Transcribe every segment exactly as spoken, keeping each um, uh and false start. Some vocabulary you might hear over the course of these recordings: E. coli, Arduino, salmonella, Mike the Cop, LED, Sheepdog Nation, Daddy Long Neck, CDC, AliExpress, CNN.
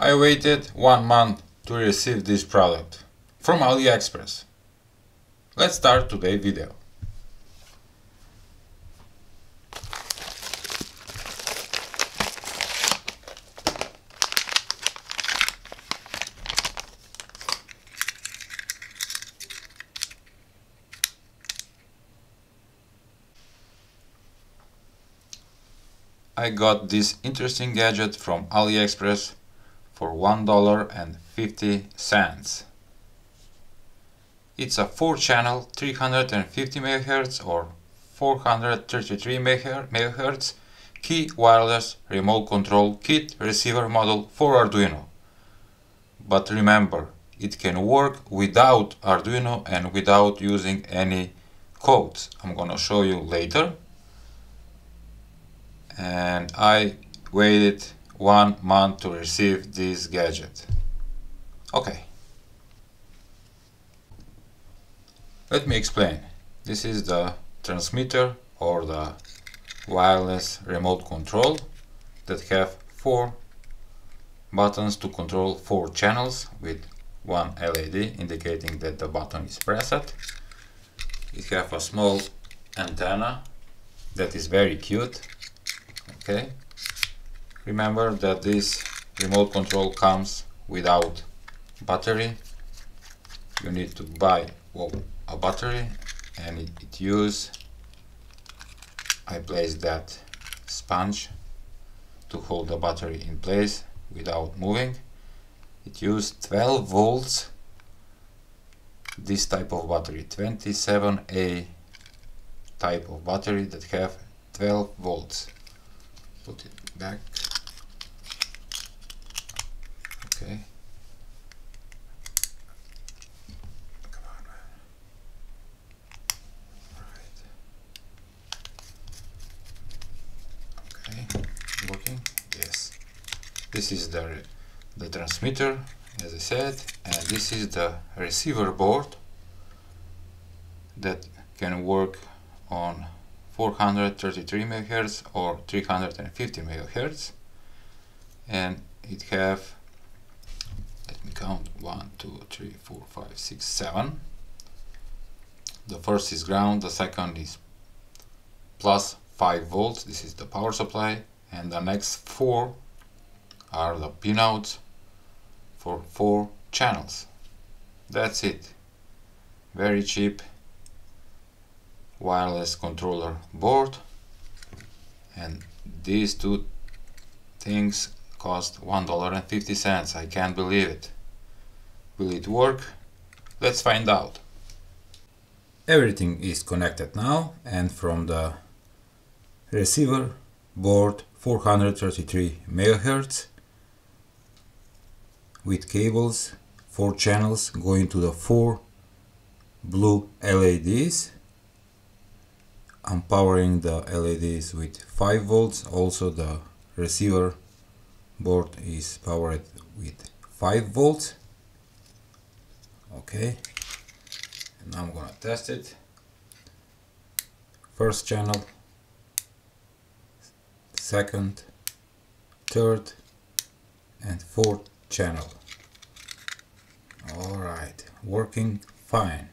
I waited one month to receive this product from AliExpress. Let's start today's video. I got this interesting gadget from AliExpress for one dollar and fifty cents. It's a four channel three hundred fifty megahertz or four hundred thirty-three megahertz key wireless remote control kit receiver model for Arduino. But remember, it can work without Arduino and without using any codes. I'm gonna show you later. And I waited one month to receive this gadget. Okay. Let me explain. This is the transmitter or the wireless remote control that have four buttons to control four channels with one L E D indicating that the button is pressed. It have a small antenna that is very cute. Okay. Remember that this remote control comes without battery. You need to buy well, a battery, and it, it use. I place that sponge to hold the battery in place without moving. It use twelve volts. This type of battery, twenty-seven A type of battery that have twelve volts. Put it back. Okay. Come on, man. Right. Okay. Working. Yes. This is the the transmitter, as I said, and this is the receiver board that can work on four hundred thirty-three megahertz or three hundred fifty megahertz, and it have, let me count, one two three four five six seven. The first is ground, the second is plus five volts, this is the power supply, and the next four are the pinouts for four channels. That's it. Very cheap wireless controller board, and these two things cost one dollar and fifty cents. I can't believe it. Will it work? Let's find out. Everything is connected now, and from the receiver board four hundred thirty-three megahertz with cables, four channels going to the four blue L E Ds. I'm powering the L E Ds with five volts. Also the receiver board is powered with five volts. Okay, and I'm gonna test it. First channel, second, third and fourth channel. Alright, working fine.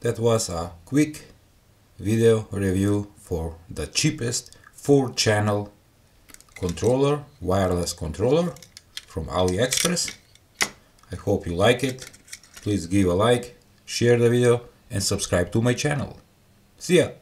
That was a quick video review for the cheapest four channel controller, wireless controller from AliExpress. I hope you like it. Please give a like, share the video and subscribe to my channel. See ya!